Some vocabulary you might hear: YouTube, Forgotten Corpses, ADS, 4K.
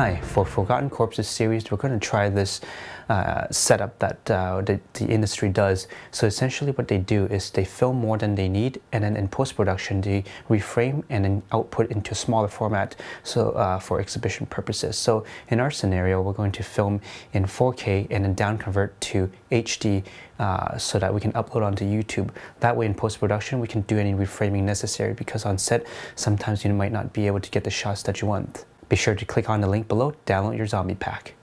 Hi, for Forgotten Corpses series, we're going to try this setup that the industry does. So essentially what they do is they film more than they need, and then in post-production they reframe and then output into smaller format, so for exhibition purposes. So in our scenario, we're going to film in 4K and then downconvert to HD so that we can upload onto YouTube. That way in post-production we can do any reframing necessary, because on set sometimes you might not be able to get the shots that you want. Be sure to click on the link below, download your zombie pack.